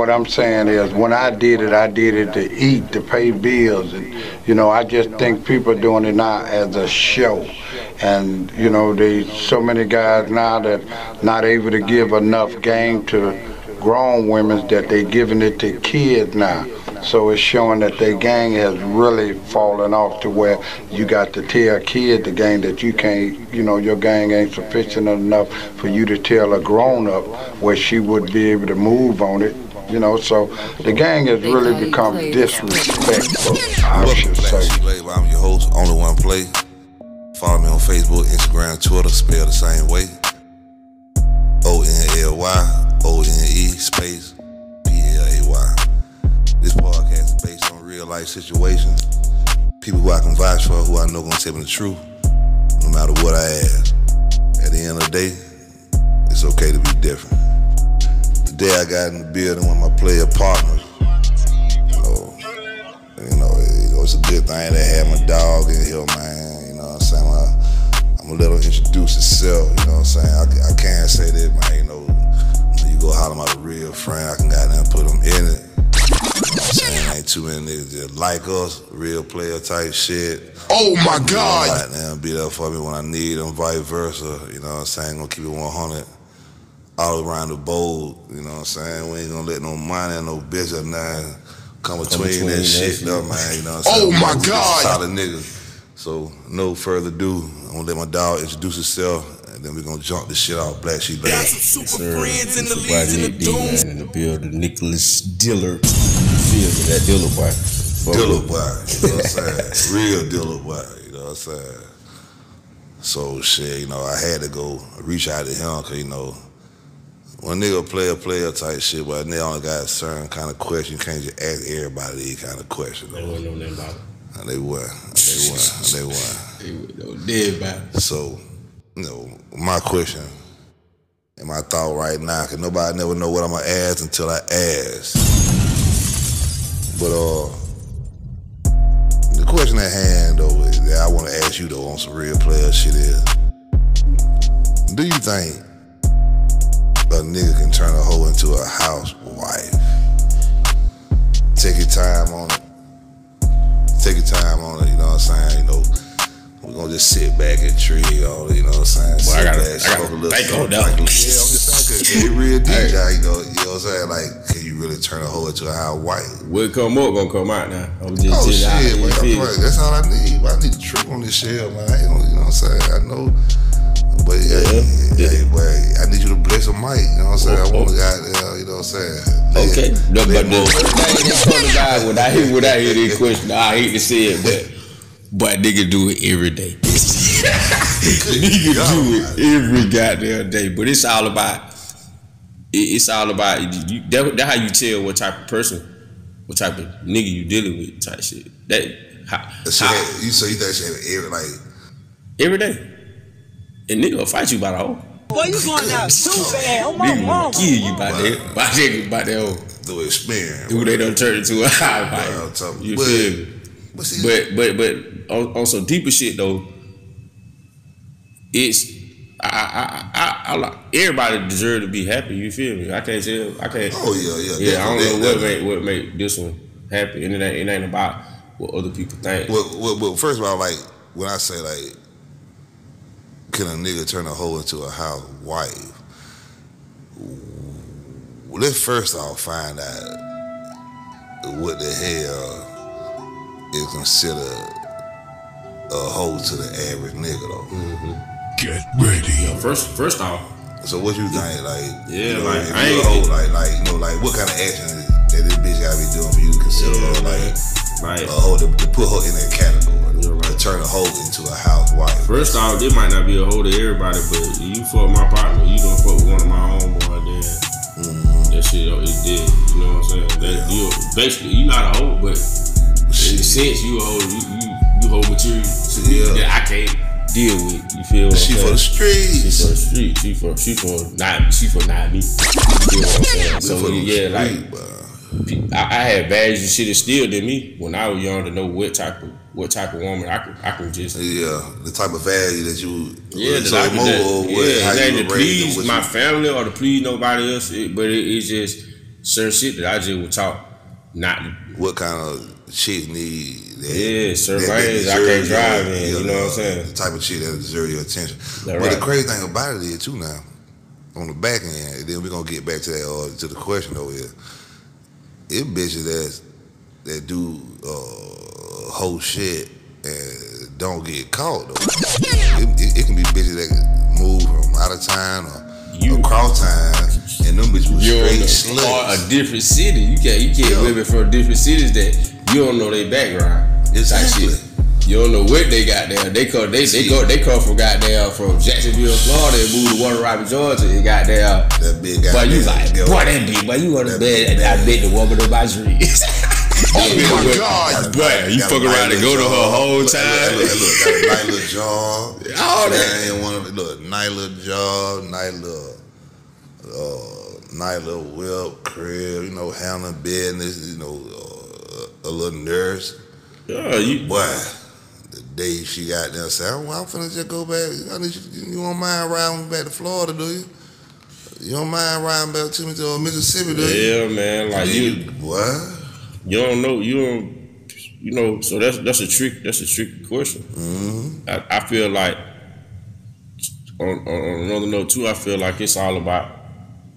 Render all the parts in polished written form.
what I'm saying is when I did it to eat, to pay bills. And, you know, I just think people are doing it now as a show. And, you know, there's so many guys now that not able to give enough game to grown women that they're giving it to kids now. So it's showing that their game has really fallen off to where you got to tell a kid the game that you can't, you know, your game ain't sufficient enough for you to tell a grown-up where she would be able to move on it, you know. So the game has really become disrespectful, I should say. I'm your host, Only One Play. Follow me on Facebook, Instagram, Twitter, spell the same way. ONLY ONE space PLAY. This podcast is based on real life situations. People who I can vouch for, who I know gonna tell me the truth, no matter what I ask. At the end of the day, it's okay to be different. Today I got in the building with my player partners. So, you know, it's a good thing to have my dog in here, man. You know what I'm saying? I'm gonna let him introduce himself. You know what I'm saying? I can't say that, man. You know, when you go holler my real friend, I can goddamn put him in it. You know what I'm saying? Ain't too many niggas that like us, real player type shit. Oh my God! Right now, be there for me when I need them, vice versa. You know what I'm saying? Gonna keep it 100 all around the bowl. You know what I'm saying? We ain't gonna let no money or no bitch or nothing come between that shit, though, man. You know what I'm saying? Oh my God! Solid niggas. So no further ado, I'm gonna let my dog introduce himself. Then we're gonna jump the shit out. Black Sheep. Got some super friends in the leagues in the dudes in the building. Nicholas Diller, that Diller boy, Diller boy. You know what I'm saying? Real Diller boy. You know what I'm saying? So shit, you know, I had to go reach out to him because, you know, when a nigga play a player type shit, but they only got a certain kind of question. You can't just ask everybody these kind of questions. They wouldn't know nothing about it. And they were. They were dead by it. So, you know, my question and my thought right now, because nobody never know what I'm going to ask until I ask. But the question at hand, though, is that I want to ask you, though, on some real player shit is, do you think a nigga can turn a hoe into a housewife? Take your time on it. Take your time on it, you know what I'm saying? You know, we're gonna just sit back and treat all, you know what I'm saying? Well, I gotta think on that. Yeah, I'm just saying, cause it real deep, guy, you know what I'm saying? Like, can you really turn a hoe into a high white? What come up gonna come out now? I'm just that's all I need. I need to trip on this shell, man. You know what I'm saying? I know, but I need you to bless a mic, you know what I'm saying? I want to goddamn, you know what I'm saying? Okay, no, but the thing that's coming by when I hear this question, I hate to say it, but nigga do it every day. Nigga do it every goddamn day. But it's all about that's how you tell what type of person, what type of nigga you dealing with, type shit. That you think shit every day, and nigga will fight you about a hoe. Boy, you going out too bad. Oh my mama. Kill you by that the experience. Who they done turn into a high fight. You feel me? But on some deeper shit though, it's everybody deserve to be happy. You feel me? I can't. Oh yeah. Yeah, I don't know what make this one happy, and it ain't about what other people think. Well, first of all, like when I say like, can a nigga turn a hoe into a housewife? Well, let's first off find out what the hell is considered a hoe to the average nigga, though. Mm-hmm. Get ready. Yeah, first off. So what you think, like? Yeah, you know, like I ain't a hoe, like you know, like what kind of action that this bitch gotta be doing for you to consider her, like a hoe to put her in that category? Turn a hoe into a housewife. First off, it might not be a hoe to everybody, but you fuck my partner, you gonna fuck with one of my homeboys, then that shit is dead. You know what I'm saying? Basically, you not a hoe, but in a sense, you a hoe. You hoe material that I can't deal with. You feel what I'm saying? She for the streets. She for not me. You know what I'm saying? So yeah, like. Bro. I had bags and shit that still did me when I was young to know what type of woman I could just the type of value that you that I could please my family or to please nobody else, but it's just certain shit that I just would talk not. What kind of shit need that? Yeah, certain ways I can't drive in, you know what I'm saying? The type of shit that deserves your attention. That but right. The crazy thing about it is too now, on the back end, and then we're gonna get back to that to the question over here. It bitches that do whole shit and don't get caught though. It can be bitches that move from out of town or across town, and them bitches was straight sluts. Or a different city. You can't live it from different cities that you don't know their background. It's like shit. You don't know what they got there. They come from goddamn from Jacksonville, Florida, and moved to Warner Robins, Georgia, and got there. That big guy. But you like, boy, that big. But you on the bed, and I bet the woman of my dreams. Oh my God! But you fuck around and go to her whole time. Look, got a nice little jaw. All that. Ain't one of look, nice little jaw, nice little whip, crib. You know, handling business. You know, a little nurse. Yeah, you boy. The day she got there, said, oh, I'm finna just go back. You don't mind riding back to Florida, do you? You don't mind riding back to Mississippi, do you? Yeah, man. Like you what? You don't know. You know. So that's a trick. That's a tricky question. Mm-hmm. I feel like on another note too. I feel like it's all about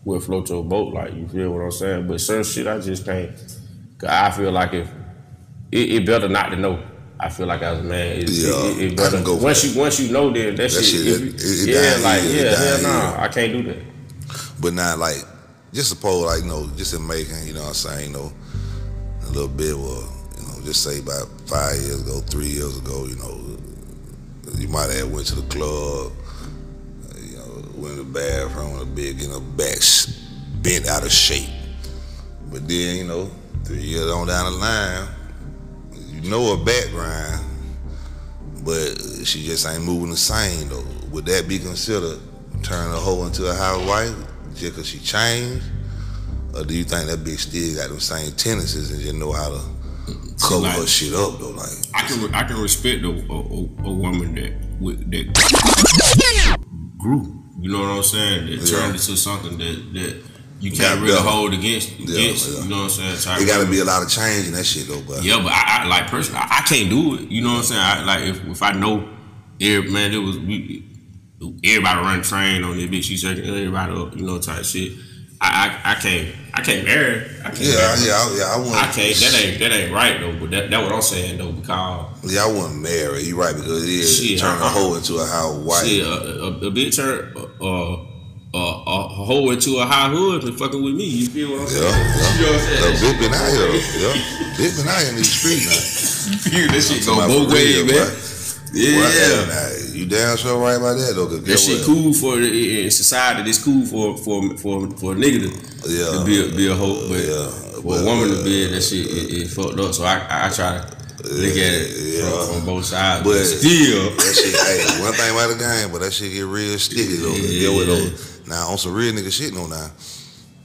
what floats your boat. Like you feel what I'm saying. But certain shit I just can't. Cause I feel like if it better not to know. I feel like I was mad. Once you know then that shit, I can't do that. But not like just suppose like just in Macon, you know what I'm saying, a little bit well, just say about 5 years ago, 3 years ago, you might have went to the club, went to the bathroom, a big back bent out of shape. But then, 3 years on down the line, know her background, but she just ain't moving the same though. Would that be considered turning a hoe into a housewife just cause she changed? Or do you think that bitch still got them same tendencies and just know how to cover her shit up though? Like I can respect a woman that grew. You know what I'm saying? That turned into something that you can't really hold against. You know what I'm saying? It gotta be a lot of change in that shit though, but yeah, but I like personally, I can't do it. You know what I'm saying? If I know, everybody run a train on this bitch. She shaking everybody up, type shit. I can't marry. I wouldn't. I can't. That ain't right though. But that what I'm saying though, because I wouldn't marry. You right, because it is turn a hoe into a housewife. Yeah, a bitch turn a hoe into a high hood and fucking with me. You feel what I'm saying? Yeah. You know what I'm saying? Been out here. Been out here in these streets now. You feel that shit go both ways, man. Yeah. You damn sure right about that though. That shit cool for in society. It's cool for a nigga to be a hoe, but for a woman to be that shit it fucked up. So I try to look at it from both sides, but still that shit. Hey, one thing about the game, but that shit get real sticky though. Now on some real nigga shit now.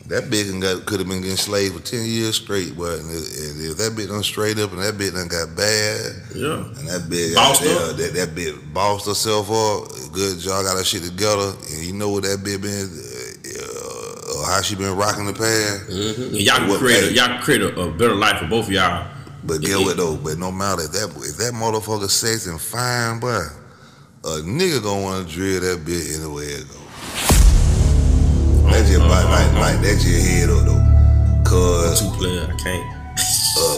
That bitch could have been getting slaved for 10 years straight, but if that bitch done straight up and that bitch done got bad, and that bitch bossed up. That bitch bossed herself up. Good job, got her shit together, and you know what that bitch been, how she been rocking the past. Mm-hmm. Y'all create a better life for both of y'all. But get what though? But no matter if that motherfucker sex and fine, boy, a nigga gonna wanna drill that bitch anywhere it go. That's your that's your head up though. Cause I'm too player, I can't.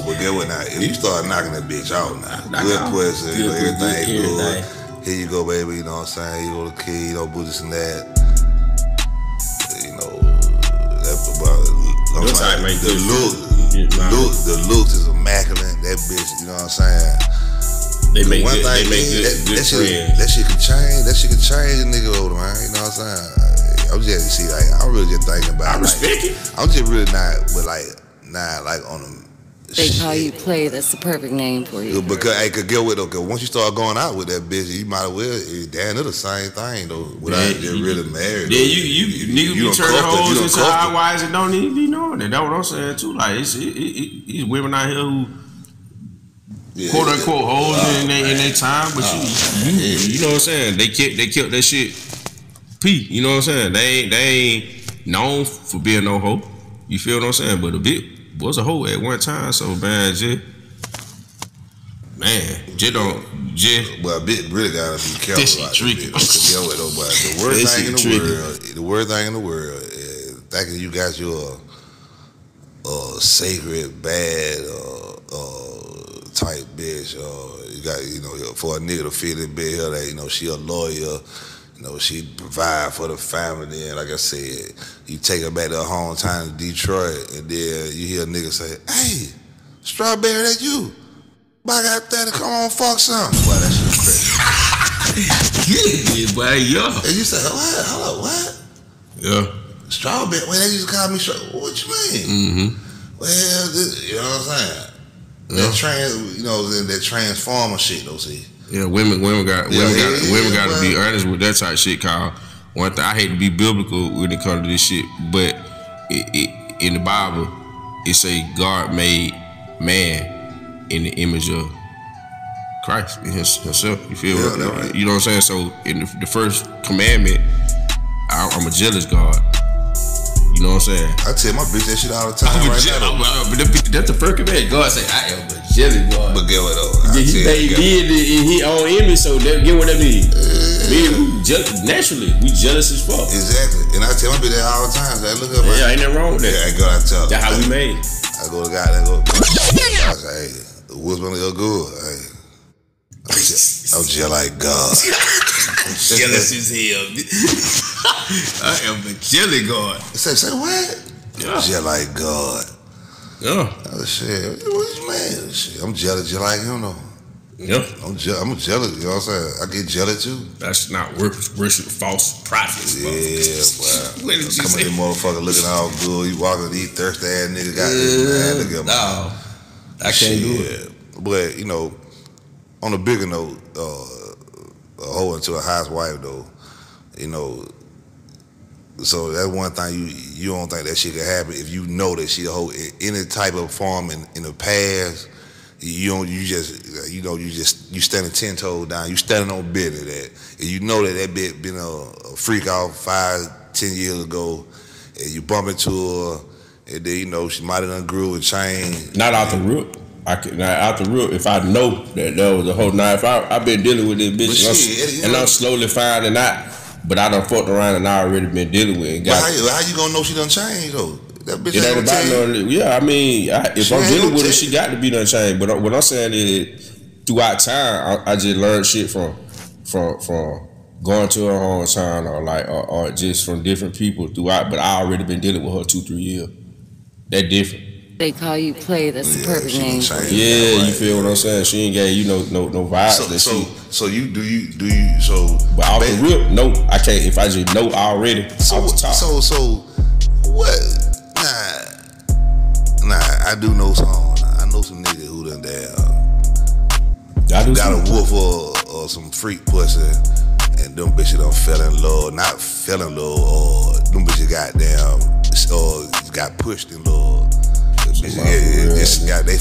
But get what now? If you start knocking that bitch out now, good question, everything good. Here you go, baby. You know what I'm saying? You know the key, booze and that. That's about it. Your type ain't the look. The look is immaculate. That bitch, you know what I'm saying? That shit can change. That shit can change a nigga over, man. You know what I'm saying? I'm just I'm really just thinking about. I respect it. I'm just really not on them. They call you play. That's the perfect name for you. Because I could get with it. Cause once you start going out with that bitch, you might as well. Damn, it's the same thing though. Without just really married. Yeah, you turn hoes into housewives and don't even be knowing it. That's what I'm saying too. Like it's women out here who. Yeah, quote unquote hoes in their time, but you know what I'm saying. They kept that shit. You know what I'm saying? They ain't known for being no hoe. You feel what I'm saying? But the bit was a hoe at one time, so man, But a bit really gotta be careful. This shit tricky. The worst thing in the world, the worst thing in the world is thinking you got your sacred bad type bitch, or you got, you know, for a nigga to feel it big hell that, you know, she a lawyer, you know, she provide for the family, and like I said, you take her back to her hometown in Detroit, and then you hear a nigga say, "Hey, Strawberry, that you? I got that, come on, fuck some." Boy, that shit crazy. Yeah, boy, yeah. And you say, "What? Hello, what?" Yeah. Strawberry, well, they used to call me Strawberry. What you mean? Mm-hmm. Well, this, you know what I'm saying? Yeah. That trans, you know, that transformer shit, though, see. Yeah, women got to be honest with that type of shit, Kyle. One thing, I hate to be biblical when it comes to this shit, but it in the Bible, it say God made man in the image of Christ in himself. You feel? Yeah, what, right. You know what I'm saying? So in the first commandment, I'm a jealous God. You know what I'm saying? I tell my bitch that shit all the time. That's the first command. God say, "I am a jelly boy." But get what though? Yeah, he made me in his own image, so that, get what that means. Naturally, we jealous as fuck. Exactly. And I tell my bitch that all the time. Like, look up, yeah, ain't nothing wrong with that. Yeah, God, I tell her. That's how we made. I go to God. I go, I say, "Hey, the woods gonna go good. Hey, I'm jealous like God." Jealous as hell. I am a jelly god. Say what? Yeah. Jelly like God. Yeah. Oh shit. What you mean? Shit, I'm jealous just like him though. Yeah. I'm jealous. You know what I'm saying? I get jealous too. That's not worship false prophets. Yeah, boy. What did you say? Come in, motherfucker, looking all good. You walking these thirsty ass niggas. Got this man. Look at me. No, I can't do it. But you know, on a bigger note, a hoe into a housewife though. You know. So that's one thing you don't think that shit could happen if you know that she a hoe in any type of form in the past. You don't, you just, you know, you standing 10 toes down. You standing on business that, and you know that bitch been a freak out 5, 10 years ago, and you bump into her, and then you know she might have done grew and changed. Not out the root. I could not out the root if I know that that was a hoe. Now if I've been dealing with this bitch, I'm slowly finding out. But I done fucked around and I already been dealing with it. But how you gonna know she done changed though? That bitch ain't gonna tell you. Yeah, I mean, if I'm dealing with her, she got to be done changed. But what I'm saying is, throughout time, I just learned shit from going to her hometown or just from different people throughout. But I already been dealing with her 2, 3 years. That different. They call you play. That's the perfect name. Yeah, you feel what I'm saying? She ain't gave you no vibes. So but off the rip, no, I can't. If I just know already, I was talking. So what? Nah, I do know some. I know some niggas who done that. I got a wolf or some freak pussy, and them bitches done fell in love. Not fell in love, or them bitches got down, or got pushed in love. They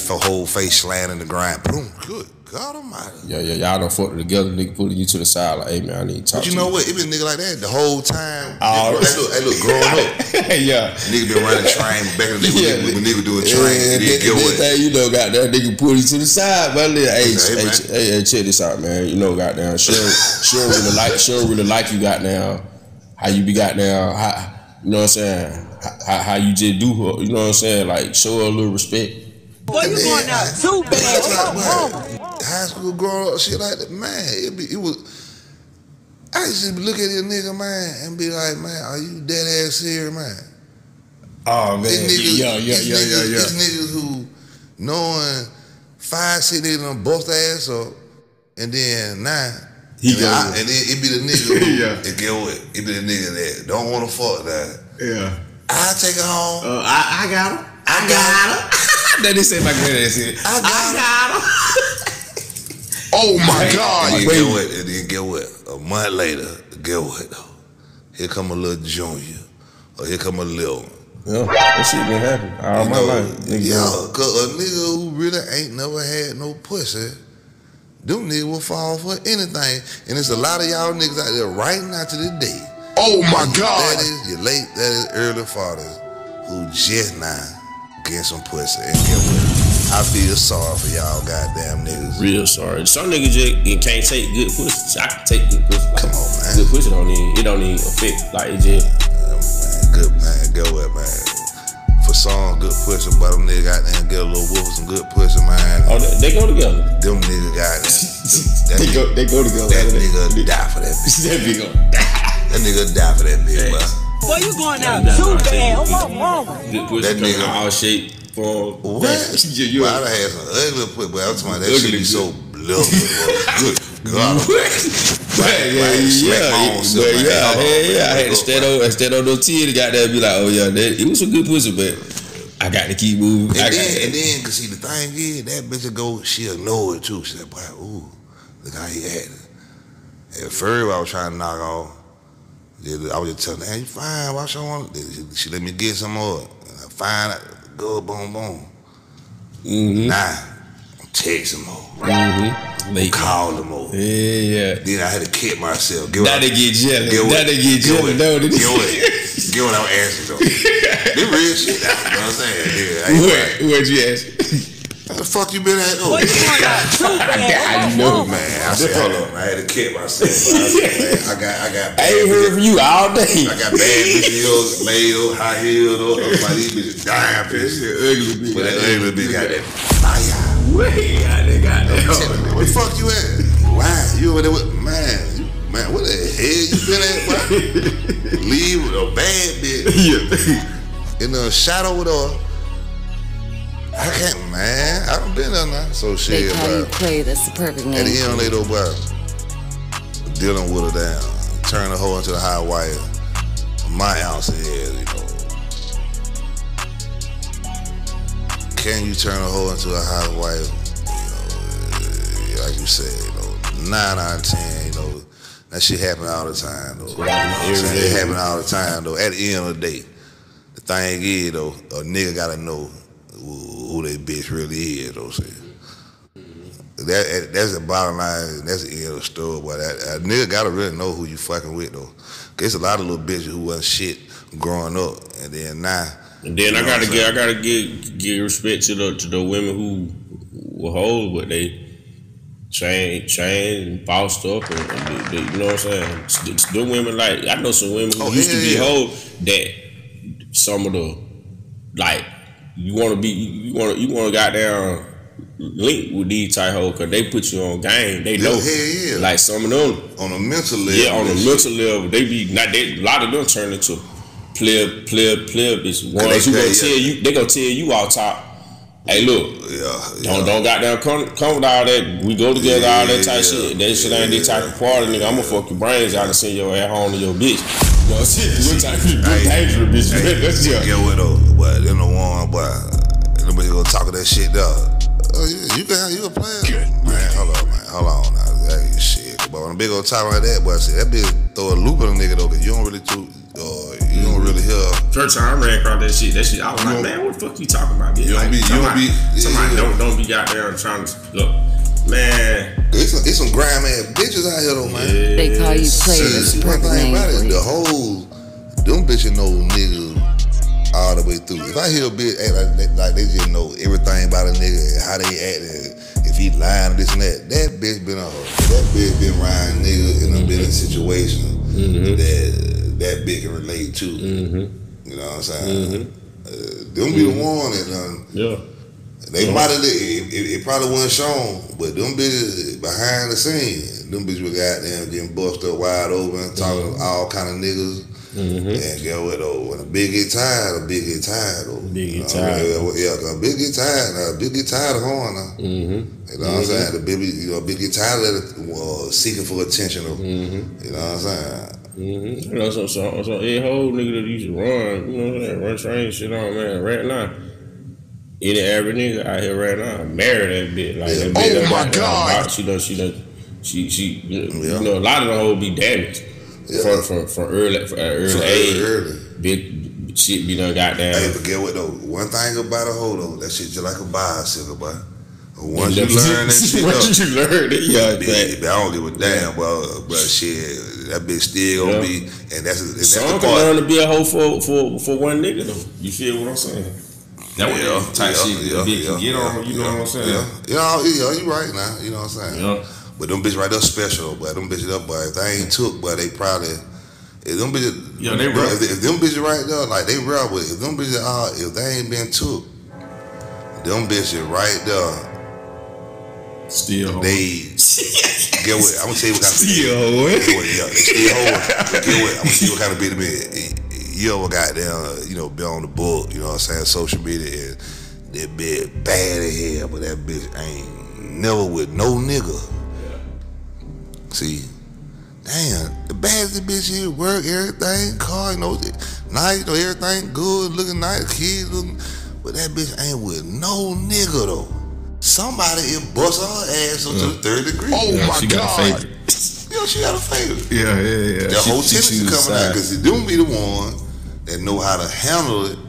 whole face slant in the grind. Boom. Good God Almighty. Yeah, y'all done fucked together. Nigga pulling you to the side like, "Hey man, I need to talk to you." But you know what? It been nigga like that the whole time. They look grown up. Yeah. Nigga been running train back in the day when nigga doing train. You know, goddamn nigga pull you to the side, but hey, check this out, man. You know, goddamn, she don't really like you, goddamn. How you be goddamn? You know what I'm saying? How you just do her, you know what I'm saying? Like, show her a little respect. Boy, you going out too bad. High school growing up, shit like that, man, I used to look at this nigga, man, and be like, "Man, are you dead ass serious, man?" Oh, man. These niggas who, knowing 5, 6 niggas done bust their ass up, and then 9. And then it be the nigga who, and get what? It be the nigga that don't want to fuck that. Yeah. I take her home. I got her. I got her. That didn't say my granddad said, "I got her." Oh my God. And get what? And then get what? A month later, get what though? Here come a little junior. Or here come a little one. Yeah, that shit been happening all my life. Yeah, because a nigga who really ain't never had no pussy, them niggas will fall for anything. And it's a lot of y'all niggas out there right now to this day. Oh my God. That is your late, that is early fathers who just now get some pussy and get with it. I feel sorry for y'all goddamn niggas. Real sorry. Some niggas just can't take good pussy. I can take good pussy. Like, come on, man. Good pussy don't even affect. Like, it just... man, good, man. Go with it, man. For some good pussy, but them niggas goddamn get a little wolf with some good pussy, man. Oh, they go together. Them niggas goddamn... they go together. That nigga die for that bitch. That nigga die. That nigga die for that bitch, man. Boy, you going out too bad. What's wrong with you? That nigga all shaped for what? Well, I done had some ugly pussy, but I'm talking about that shit be so little. Good God. Yeah, I had to stand on those tears. Got there and be like, oh yeah, it was a good pussy, but I got to keep moving. And then, cause see, the thing is, that bitch go, she'll know it too. She like, boy, ooh, look how he had it. At first, I was trying to knock off. I was just telling her, hey, you fine, why she want it? She let me get some more. And I find out, go, boom, boom. Nah, I'm texting more. I'm calling them more. Yeah, yeah. Then I had to kick myself. Now they get jealous. Now they get jealous. Get what I'm asking though. This real shit, that's what I'm saying. What'd you ask? How the fuck you been at? Oh, I know, man. I said, hold on. I had to kick myself. I got bad. I ain't heard from you all day. I got bad videos, male, high heel, like these bitches dying bitches. Ugly bitch. But that ugly bitch got that fire. Way out there, goddamn. Where the fuck you at? Why? You over there with, man, what the hell you been at? Why? Leave with a bad bitch. Yeah. In the shadow with her. I can't, man. I don't been there now. So shit, they call you Clay. That's the perfect name. And the young lady over dealing with her down, turn the hoe into the high wire. My ounce of head, you know. Can you turn a hoe into a high wire? You know, like you said, you know, 9 out of 10, you know, that shit happen all the time, though. It happen all the time, though. At the end of the day, the thing is, though, a nigga gotta know who that bitch really is, though. That's the bottom line. That's the end of the story. But a nigga gotta really know who you fucking with, though. There's a lot of little bitches who wasn't shit growing up, and then now. And then I gotta give respect to the women who were hoes, but they changed and bossed up, and they, you know what I'm saying. The women, like, I know some women who used to be hoes that some of the like. You wanna goddamn link with these type hoes cause they put you on game. They know, yeah. Like some of them on a mental level. Yeah, on a mental level, they be not. A lot of them turn into player bitch. Ones who gonna tell you, they gonna tell you all top. Hey, look, don't goddamn come with all that. We go together, all that type shit. That shit ain't this type of party, nigga. I'ma fuck your brains out and send your ass home to your bitch. Well, shit, you type of dangerous bitch. That's your get with though. But in the one, but nobody gonna talk of that shit though. Oh yeah, you can play it. Man, hold on now. That shit. But when a big old talk like that, boy, see that bitch throw a loop on a nigga though, cause you don't really do you don't really hear. First time I ran across that shit, I was like, man, what the fuck you talking about? Bitch? Somebody don't be out there trying to look. Man, it's some grime ass bitches out here though, man. Yeah. They call you players. One thing about it, the whole them bitches know niggas all the way through. If I hear a bitch act like they just know everything about a nigga and how they acting, if he lying or this and that, that bitch been a hoe. That bitch been riding niggas and been in situations that bitch can relate to. You know what I'm saying? Them be the one that done. Yeah. They probably it probably wasn't shown, but them bitches behind the scenes, them bitches were goddamn getting busted wide open, talking to all kind of niggas. And get with though, when a bitch get tired, though. A bitch get tired of horn now. You know what I'm saying? The baby, you know, bitch get tired of seeking for attention. You know what I'm saying? You know, so a whole nigga that used to run, you know what I'm saying? Run train shit on, man. Right now, any average nigga out here right now, married that bitch. Like that bitch, oh my God! Like, she you know, a lot of the hoes be damaged. Yeah. From early age, big shit be done goddamn. Hey, forget what though. One thing about a hoe though, that shit just like a bicycle, boy. A Once you learn that shit, once you learn it, yeah, I don't give a damn, but shit, that bitch still gonna be, and that's the part. Some can learn to be a hoe for one nigga though. You feel what I'm saying? That was type shit. Get on, you know what I'm saying? Yeah, you right now. You know what I'm saying? Yeah. But them bitches right there special, but them bitches up, but if they ain't took, but they probably. If them bitches, yeah, they real. If them bitches right there, like they real, but if them bitches are, if they ain't been took, them bitches right there, still they get what I'm gonna tell you what kind of bitch it is. You ever got down, you know, be on the book, you know what I'm saying, social media, and that bitch bad as hell, but that bitch ain't never with no nigga. Yeah. See. Damn, the baddest bitch here, work, everything, car, you know, nice, you know, everything good, looking nice, kids looking, but that bitch ain't with no nigga though. Somebody is bust her ass up to the third degree. Oh yeah, my God. Yo, she got a favorite. Yeah. That whole tendency coming out, because it don't be the one that know how to handle it,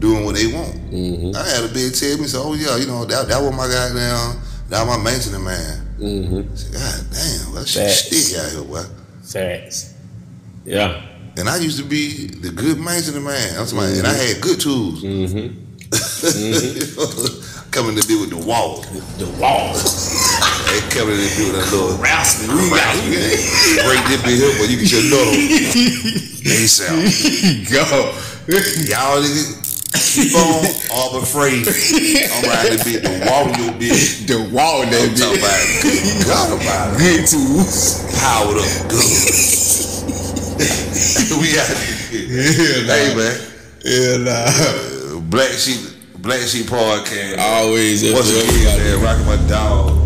doing what they want. Mm-hmm. I had a bitch tell me, so, oh yeah, you know, that was my goddamn, that was my maintenance man. Mm-hmm. God damn, that shit stick out here, boy. Facts. Yeah. And I used to be the good maintenance man. And I had good tools. Mm-hmm. Mm-hmm. Coming to deal with the wall. The wall. They coming to deal with that little rousting. Break this bitch up, but you get your nut on. Ace out. Go. Y'all niggas. Keep on arbitrary. I'm riding the bitch, the wall your bitch. The wall that bitch. I'm talking about it. Good God about it. Good tools. Powered up. Good. We out here. Yeah, hey, man. Yeah, nah. Black Sheep Podcast. Always. What's up, man? Rocking my dog.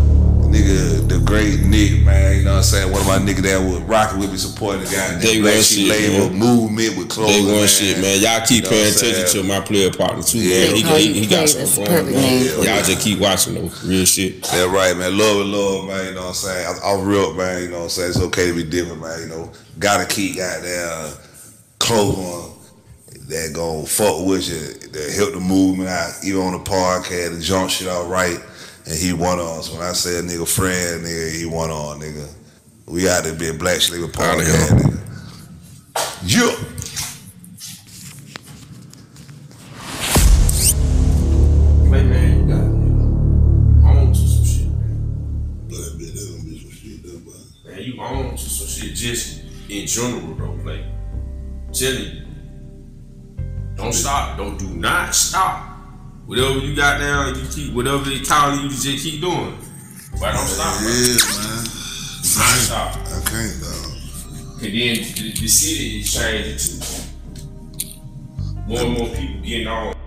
Nigga, the great Nick, man. You know what I'm saying? One of my niggas that was rocking with me, supporting the guy. They Black Sheep label movement with clothes. They want shit, man. Y'all keep paying attention to my player partner too, man. He got some fun, man. Y'all just keep watching though. Real shit. That's right, man. Love, man. You know what I'm saying? I'm real, man. You know what I'm saying? It's okay to be different, man. You know, gotta keep goddamn clothes on that gonna fuck with you, that help the movement out, even on the podcast, the jump shit all right. And he won on. So when I said nigga friend, nigga, he won on, nigga. We out there being Black Sheep Podcast, nigga. Yeah. Play, man, you got nigga. On to some shit, man. But that bitch, that gonna be some shit, though, but. Man, you on to some shit just in general, though. Like, tell you, don't stop. Do not stop. Whatever you got down, you keep, whatever they calling you, just keep doing. But don't stop, man. Yeah, man. Don't stop. I can't, though. And then the city is changing too. More and more people getting on.